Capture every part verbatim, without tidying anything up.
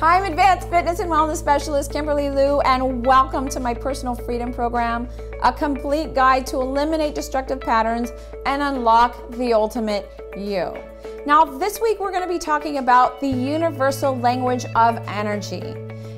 Hi, I'm Advanced Fitness and Wellness Specialist Kimberly Lou, and welcome to my Personal Freedom Program, a complete guide to eliminate destructive patterns and unlock the ultimate you. Now, this week we're going to be talking about the universal language of energy.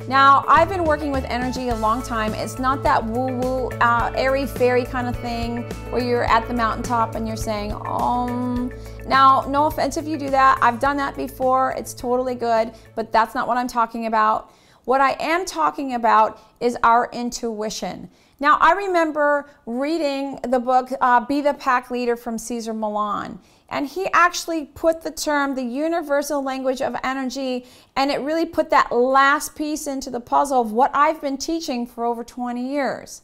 Now, I've been working with energy a long time. It's not that woo-woo, uh, airy-fairy kind of thing where you're at the mountaintop and you're saying, um... Now, no offense if you do that. I've done that before. It's totally good, but that's not what I'm talking about. What I am talking about is our intuition. Now, I remember reading the book uh, Be the Pack Leader from Cesar Milan, and he actually put the term the universal language of energy, and it really put that last piece into the puzzle of what I've been teaching for over twenty years.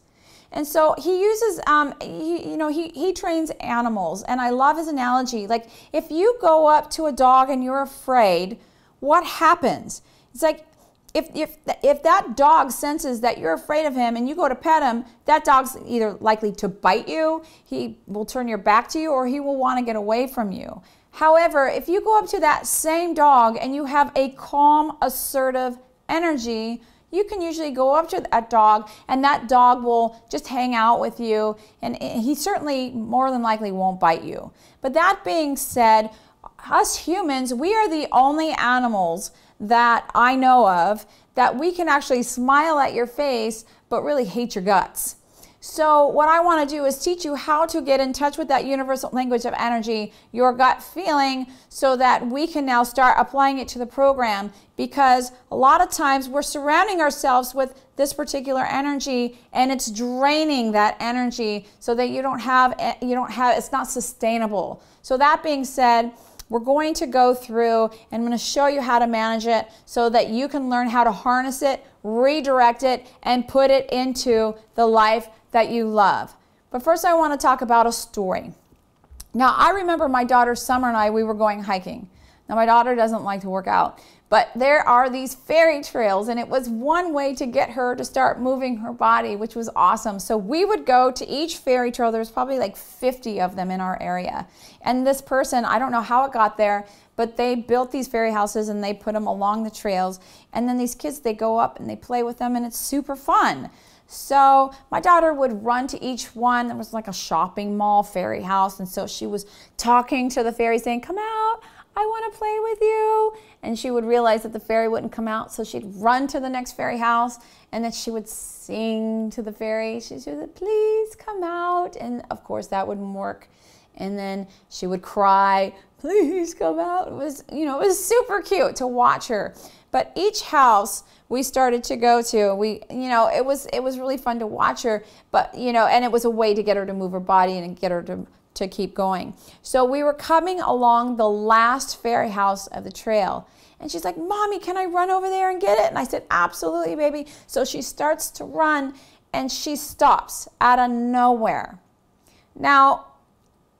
And so he uses, um, he, you know, he, he trains animals, and I love his analogy. Like, if you go up to a dog and you're afraid, what happens? It's like, if, if, if that dog senses that you're afraid of him and you go to pet him, that dog's either likely to bite you, he will turn your back to you, or he will want to get away from you. However, if you go up to that same dog and you have a calm, assertive energy, you can usually go up to that dog, and that dog will just hang out with you, and he certainly more than likely won't bite you. But that being said, us humans, we are the only animals that I know of that we can actually smile at your face but really hate your guts. So what I want to do is teach you how to get in touch with that universal language of energy, your gut feeling, so that we can now start applying it to the program, because a lot of times we're surrounding ourselves with this particular energy and it's draining that energy so that you don't have, you don't have, it's not sustainable. So that being said, we're going to go through and I'm going to show you how to manage it so that you can learn how to harness it, redirect it, and put it into the life that you love. But first I want to talk about a story. Now, I remember my daughter Summer and I, we were going hiking. Now, my daughter doesn't like to work out, but there are these fairy trails, and it was one way to get her to start moving her body, which was awesome. So we would go to each fairy trail. There's probably like fifty of them in our area. And this person, I don't know how it got there, but they built these fairy houses and they put them along the trails. And then these kids, they go up and they play with them, and it's super fun. So my daughter would run to each one. There was like a shopping mall fairy house. And so she was talking to the fairy saying, come out, I want to play with you. And she would realize that the fairy wouldn't come out. So she'd run to the next fairy house, and then she would sing to the fairy. She said, please come out. And of course that wouldn't work. And then she would cry, please come out. It was, you know, it was super cute to watch her. But each house we started to go to, we, you know, it was, it was really fun to watch her, but, you know, and it was a way to get her to move her body and get her to, to keep going. So we were coming along the last fairy house of the trail. And she's like, Mommy, can I run over there and get it? And I said, absolutely, baby. So she starts to run, and she stops out of nowhere. Now,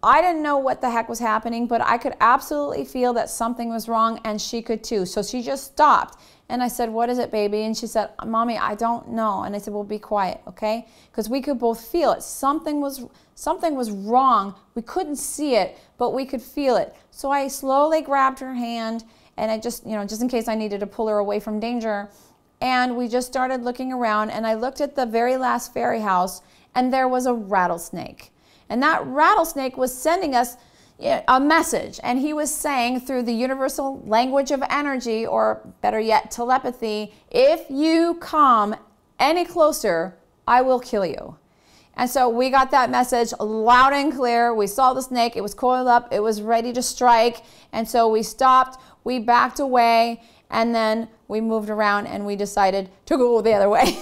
I didn't know what the heck was happening, but I could absolutely feel that something was wrong, and she could too. So she just stopped. And I said, what is it, baby? And she said, Mommy, I don't know. And I said, well, be quiet, okay? Because we could both feel it. Something was, something was wrong. We couldn't see it, but we could feel it. So I slowly grabbed her hand, and I just, you know, just in case I needed to pull her away from danger. And we just started looking around, and I looked at the very last fairy house, and there was a rattlesnake. And that rattlesnake was sending us a message, and he was saying through the universal language of energy, or better yet, telepathy, if you come any closer, I will kill you. And so we got that message loud and clear. We saw the snake, it was coiled up, it was ready to strike, and so we stopped, we backed away, and then we moved around and we decided to go the other way.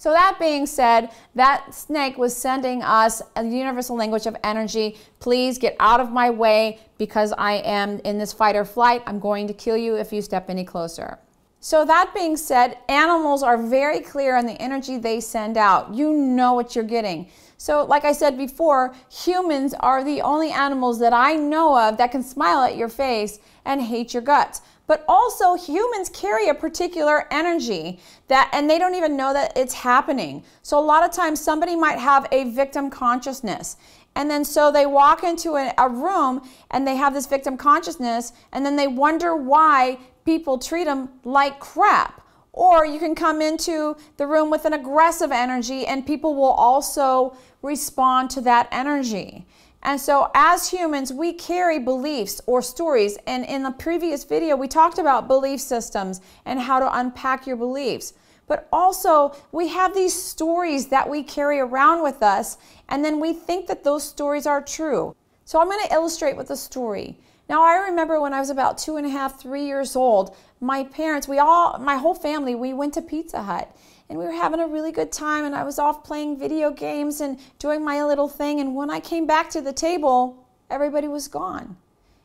So that being said, that snake was sending us a universal language of energy. Please get out of my way, because I am in this fight or flight. I'm going to kill you if you step any closer. So that being said, animals are very clear on the energy they send out. You know what you're getting. So like I said before, humans are the only animals that I know of that can smile at your face and hate your guts. But also, humans carry a particular energy that, and they don't even know that it's happening. So a lot of times somebody might have a victim consciousness. And then so they walk into a, a room and they have this victim consciousness, and then they wonder why people treat them like crap. Or you can come into the room with an aggressive energy and people will also respond to that energy. And so as humans, we carry beliefs or stories. And in the previous video, we talked about belief systems and how to unpack your beliefs. But also, we have these stories that we carry around with us, and then we think that those stories are true. So I'm going to illustrate with a story. Now, I remember when I was about two and a half, three years old, my parents, we all, my whole family, we went to Pizza Hut. And we were having a really good time, and I was off playing video games and doing my little thing. And when I came back to the table, everybody was gone.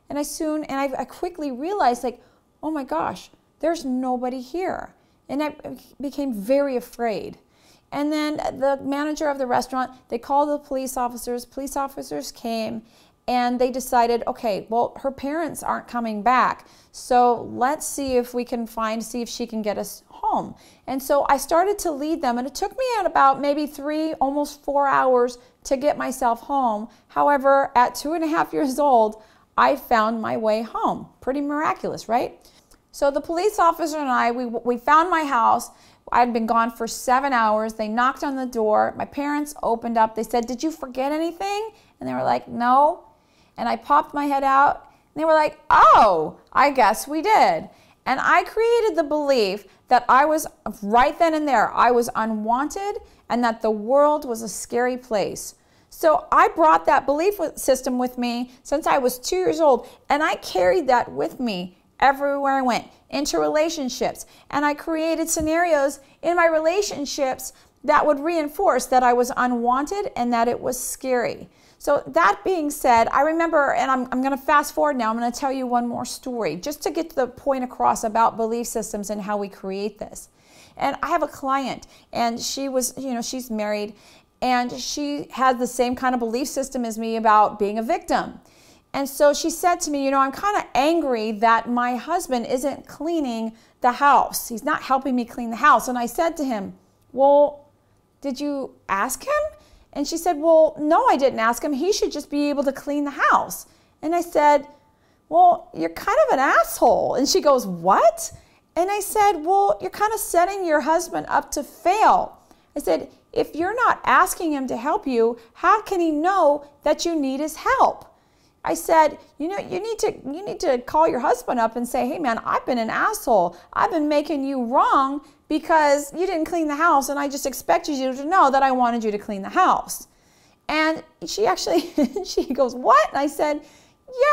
And I soon, and I, I quickly realized, like, oh my gosh, there's nobody here. And I became very afraid. And then the manager of the restaurant, they called the police officers. Police officers came, and they decided, okay, well, her parents aren't coming back, so let's see if we can find, see if she can get us home. And so I started to lead them, and it took me at about maybe three, almost four hours to get myself home. However, at two and a half years old, I found my way home. Pretty miraculous, right? So the police officer and I, we, we found my house. I'd been gone for seven hours. They knocked on the door. My parents opened up. They said, did you forget anything? And they were like, no. And I popped my head out, and they were like, oh, I guess we did. And I created the belief that I was, right then and there, I was unwanted and that the world was a scary place. So I brought that belief system with me since I was two years old, and I carried that with me everywhere I went, into relationships. And I created scenarios in my relationships that would reinforce that I was unwanted and that it was scary. So that being said, I remember, and I'm, I'm going to fast forward now, I'm going to tell you one more story just to get to the point across about belief systems and how we create this. And I have a client, and she was, you know, she's married, and she had the same kind of belief system as me about being a victim. And so she said to me, you know, I'm kind of angry that my husband isn't cleaning the house. He's not helping me clean the house. And I said to him, well, did you ask him? And she said, well, no, I didn't ask him. He should just be able to clean the house. And I said, well, you're kind of an asshole. And she goes, what? And I said, well, you're kind of setting your husband up to fail. I said, if you're not asking him to help you, how can he know that you need his help? I said, you know, you need to, you need to call your husband up and say, hey man, I've been an asshole. I've been making you wrong because you didn't clean the house, and I just expected you to know that I wanted you to clean the house. And she actually, she goes, what? And I said,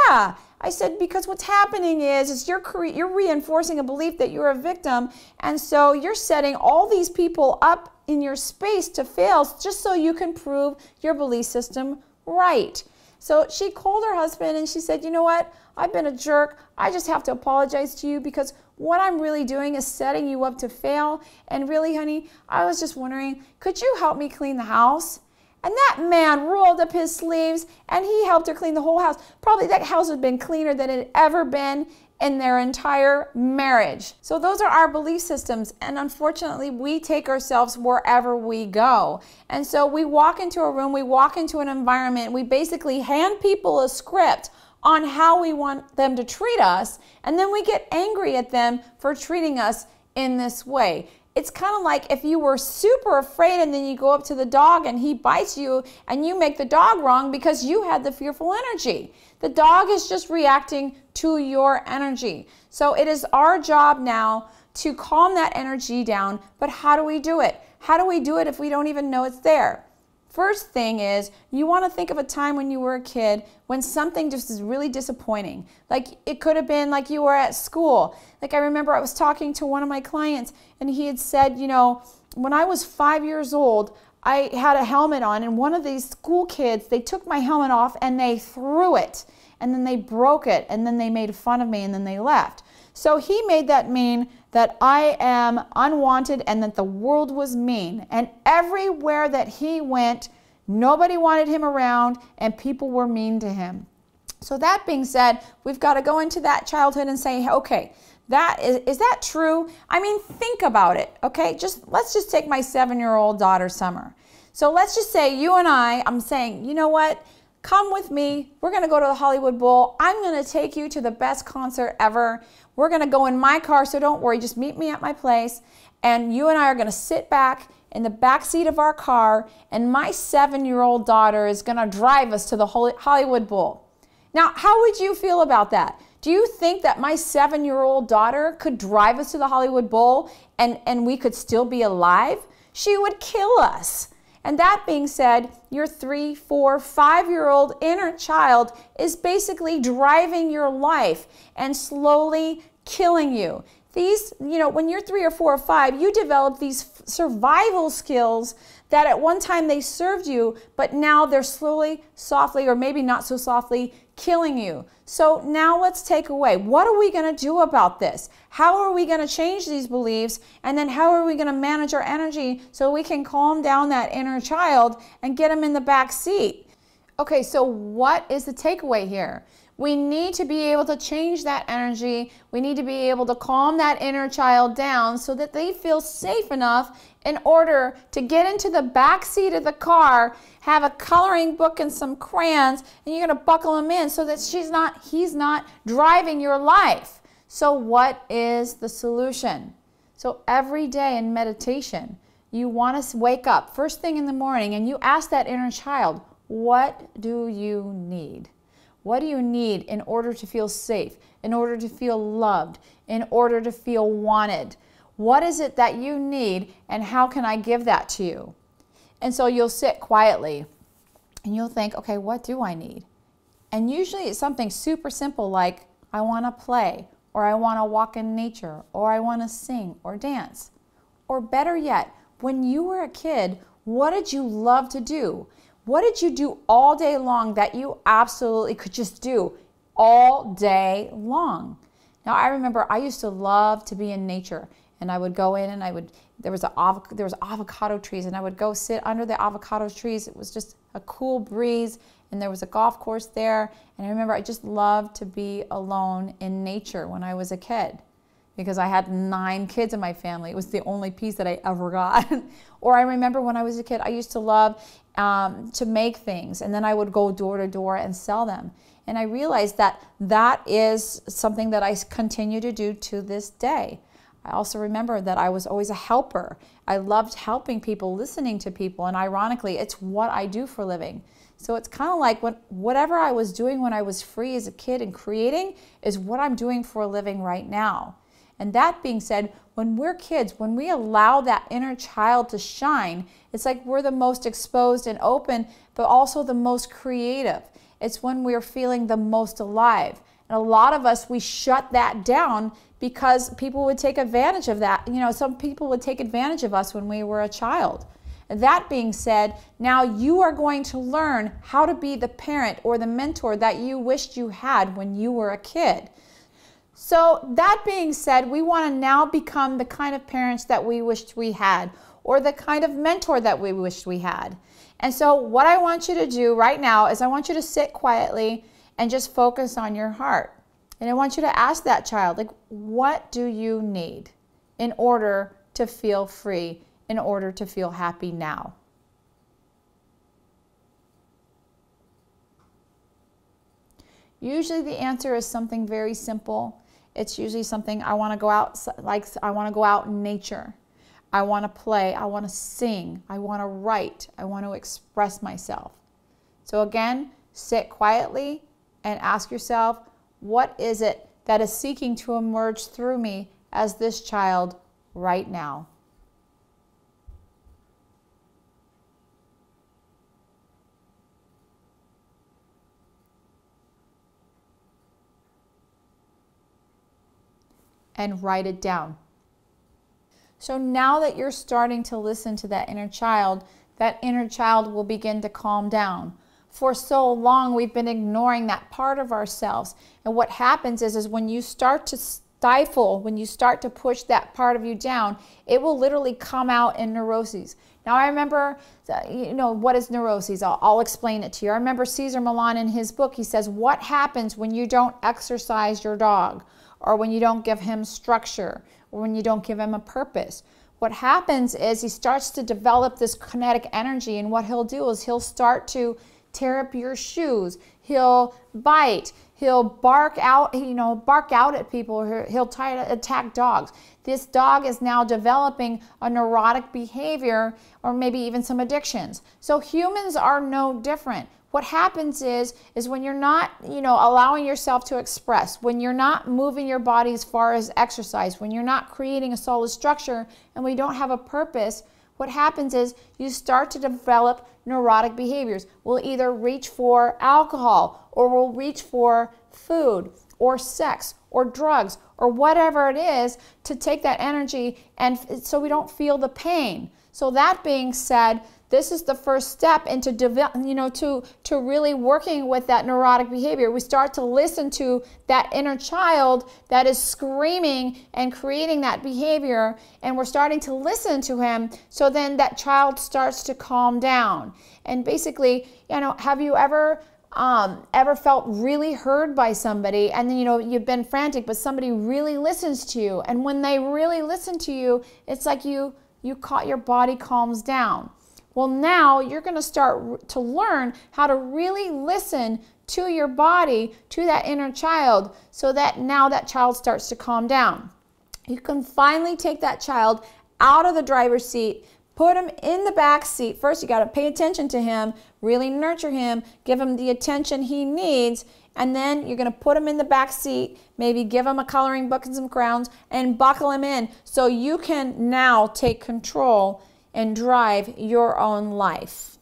yeah. I said, because what's happening is, is you're, cre you're reinforcing a belief that you're a victim, and so you're setting all these people up in your space to fail just so you can prove your belief system right. So she called her husband, and she said, you know what? I've been a jerk. I just have to apologize to you because what I'm really doing is setting you up to fail. And really, honey, I was just wondering, could you help me clean the house? And that man rolled up his sleeves, and he helped her clean the whole house. Probably that house had been cleaner than it had ever been in their entire marriage. So those are our belief systems, and unfortunately we take ourselves wherever we go. And so we walk into a room, we walk into an environment, we basically hand people a script on how we want them to treat us, and then we get angry at them for treating us in this way. It's kind of like if you were super afraid and then you go up to the dog and he bites you and you make the dog wrong because you had the fearful energy. The dog is just reacting to your energy. So it is our job now to calm that energy down, but how do we do it? How do we do it if we don't even know it's there? First thing is, you want to think of a time when you were a kid when something just is really disappointing. Like it could have been like you were at school. Like I remember I was talking to one of my clients, and he had said, you know, when I was five years old, I had a helmet on, and one of these school kids, they took my helmet off and they threw it, and then they broke it, and then they made fun of me, and then they left. So he made that mean that I am unwanted and that the world was mean. And everywhere that he went, nobody wanted him around and people were mean to him. So that being said, we've got to go into that childhood and say, okay, that is, is that true? I mean, think about it, okay? Just, let's just take my seven-year-old daughter, Summer. So let's just say you and I, I'm saying, you know what? Come with me. We're going to go to the Hollywood Bowl. I'm going to take you to the best concert ever. We're going to go in my car, so don't worry. Just meet me at my place, and you and I are going to sit back in the back seat of our car, and my seven-year-old daughter is going to drive us to the Hollywood Bowl. Now, how would you feel about that? Do you think that my seven-year-old daughter could drive us to the Hollywood Bowl and, and we could still be alive? She would kill us. And that being said, your three, four, five-year-old inner child is basically driving your life and slowly killing you. These, you know, when you're three or four or five, you develop these survival skills that at one time they served you, but now they're slowly, softly, or maybe not so softly, killing you. So now let's take away, what are we going to do about this? How are we going to change these beliefs? And then how are we going to manage our energy so we can calm down that inner child and get him in the back seat? Okay, so what is the takeaway here? We need to be able to change that energy. We need to be able to calm that inner child down so that they feel safe enough in order to get into the back seat of the car, have a coloring book and some crayons, and you're going to buckle them in so that she's not, he's not driving your life. So what is the solution? So every day in meditation, you want to wake up first thing in the morning and you ask that inner child, what do you need? What do you need in order to feel safe, in order to feel loved, in order to feel wanted? What is it that you need, and how can I give that to you? And so you'll sit quietly and you'll think, okay, what do I need? And usually it's something super simple like, I want to play, or I want to walk in nature, or I want to sing or dance. Or better yet, when you were a kid, what did you love to do? What did you do all day long that you absolutely could just do all day long? Now, I remember I used to love to be in nature, and I would go in and I would, there was, a, there was avocado trees, and I would go sit under the avocado trees. It was just a cool breeze, and there was a golf course there. And I remember I just loved to be alone in nature when I was a kid, because I had nine kids in my family. It was the only piece that I ever got. Or I remember when I was a kid, I used to love um, to make things, and then I would go door to door and sell them. And I realized that that is something that I continue to do to this day. I also remember that I was always a helper. I loved helping people, listening to people, and ironically, it's what I do for a living. So it's kind of like when, whatever I was doing when I was free as a kid and creating is what I'm doing for a living right now. And that being said, when we're kids, when we allow that inner child to shine, it's like we're the most exposed and open, but also the most creative. It's when we're feeling the most alive. And a lot of us, we shut that down because people would take advantage of that. You know, some people would take advantage of us when we were a child. And that being said, now you are going to learn how to be the parent or the mentor that you wished you had when you were a kid. So that being said, we want to now become the kind of parents that we wished we had, or the kind of mentor that we wished we had. And so what I want you to do right now is I want you to sit quietly and just focus on your heart. And I want you to ask that child, like, what do you need in order to feel free, in order to feel happy now? Usually the answer is something very simple. It's usually something, I want to go out, like I want to go out in nature. I want to play. I want to sing. I want to write. I want to express myself. So again, sit quietly and ask yourself, what is it that is seeking to emerge through me as this child right now? And write it down. So now that you're starting to listen to that inner child, that inner child will begin to calm down. For so long, we've been ignoring that part of ourselves. And what happens is, is when you start to stifle, when you start to push that part of you down, it will literally come out in neuroses. Now, I remember, you know, what is neuroses? I'll, I'll explain it to you. I remember Cesar Milan in his book, he says, what happens when you don't exercise your dog? Or when you don't give him structure, or when you don't give him a purpose. What happens is he starts to develop this kinetic energy, and what he'll do is he'll start to tear up your shoes. He'll bite. He'll bark out, you know, bark out at people. He'll try to attack dogs. This dog is now developing a neurotic behavior or maybe even some addictions. So humans are no different. What happens is, is when you're not, you know, allowing yourself to express, when you're not moving your body as far as exercise, when you're not creating a solid structure and we don't have a purpose, what happens is you start to develop neurotic behaviors. We'll either reach for alcohol or we'll reach for food or sex or drugs or whatever it is to take that energy and so we don't feel the pain. So that being said, this is the first step into develop, you know, to, to really working with that neurotic behavior. We start to listen to that inner child that is screaming and creating that behavior, and we're starting to listen to him, so then that child starts to calm down. And basically, you know, have you ever um, ever felt really heard by somebody, and then, you know, you've been frantic, but somebody really listens to you, and when they really listen to you, it's like you, you caught, your body calms down. Well, now you're going to start to learn how to really listen to your body, to that inner child, so that now that child starts to calm down. You can finally take that child out of the driver's seat, put him in the back seat. First, you got to pay attention to him, really nurture him, give him the attention he needs, and then you're going to put him in the back seat, maybe give him a coloring book and some crayons, and buckle him in so you can now take control and drive your own life.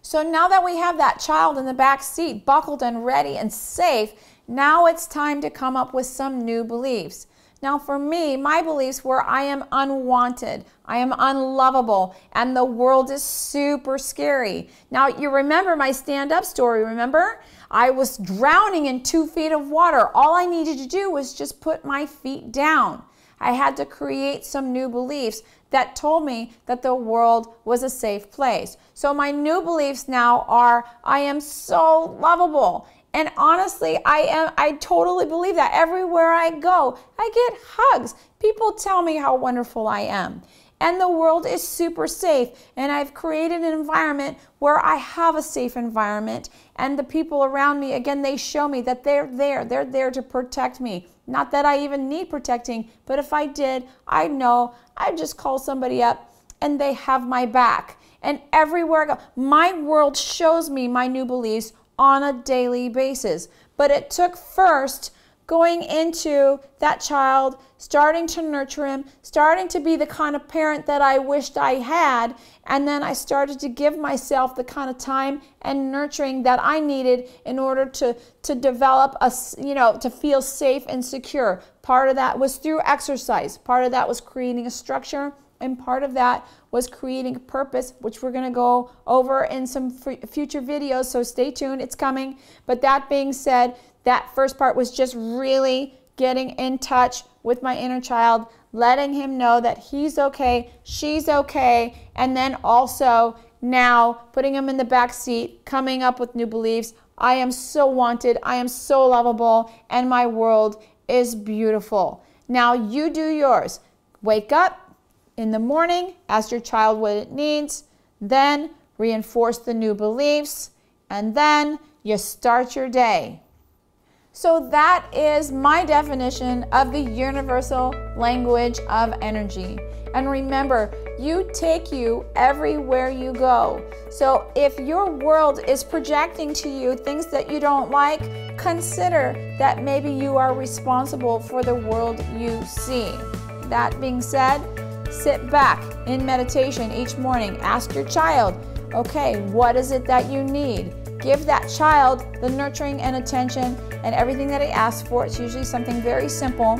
So now that we have that child in the back seat, buckled and ready and safe, now it's time to come up with some new beliefs. Now for me, my beliefs were I am unwanted, I am unlovable, and the world is super scary. Now you remember my stand-up story, remember? I was drowning in two feet of water. All I needed to do was just put my feet down. I had to create some new beliefs that told me that the world was a safe place. So my new beliefs now are I am so lovable. And honestly, I am I totally believe that. Everywhere I go, I get hugs. People tell me how wonderful I am. And the world is super safe. And I've created an environment where I have a safe environment. And the people around me, again, they show me that they're there. They're there to protect me. Not that I even need protecting, but if I did, I know I'd just call somebody up and they have my back. And everywhere I go, my world shows me my new beliefs on a daily basis. But it took first going into that child, starting to nurture him, starting to be the kind of parent that I wished I had, and then I started to give myself the kind of time and nurturing that I needed in order to, to develop, a, you know, to feel safe and secure. Part of that was through exercise. Part of that was creating a structure, and part of that was creating a purpose, which we're going to go over in some future videos, so stay tuned, it's coming. But that being said, that first part was just really getting in touch with my inner child, letting him know that he's okay, she's okay, and then also now putting him in the back seat, coming up with new beliefs. I am so wanted, I am so lovable, and my world is beautiful. Now you do yours. Wake up in the morning, ask your child what it needs, then reinforce the new beliefs, and then you start your day. So that is my definition of the universal language of energy. And remember, you take you everywhere you go. So if your world is projecting to you things that you don't like, consider that maybe you are responsible for the world you see. That being said, sit back in meditation each morning. Ask your child, okay, what is it that you need? Give that child the nurturing and attention and everything that he asks for. It's usually something very simple.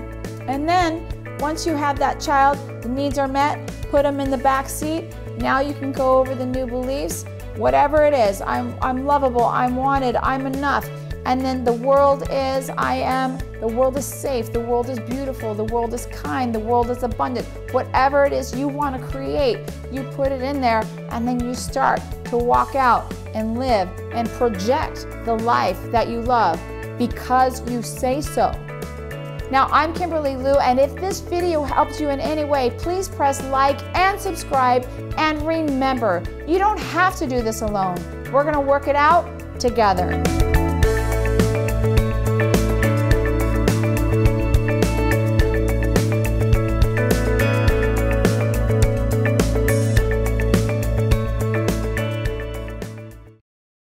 And then once you have that child, the needs are met, put them in the back seat. Now you can go over the new beliefs, whatever it is. I'm, I'm lovable, I'm wanted, I'm enough. And then the world is I am, the world is safe, the world is beautiful, the world is kind, the world is abundant. Whatever it is you want to create, you put it in there and then you start to walk out and live and project the life that you love because you say so. Now I'm Kimberly Lou, and if this video helped you in any way, please press like and subscribe, and remember, you don't have to do this alone. We're going to work it out together.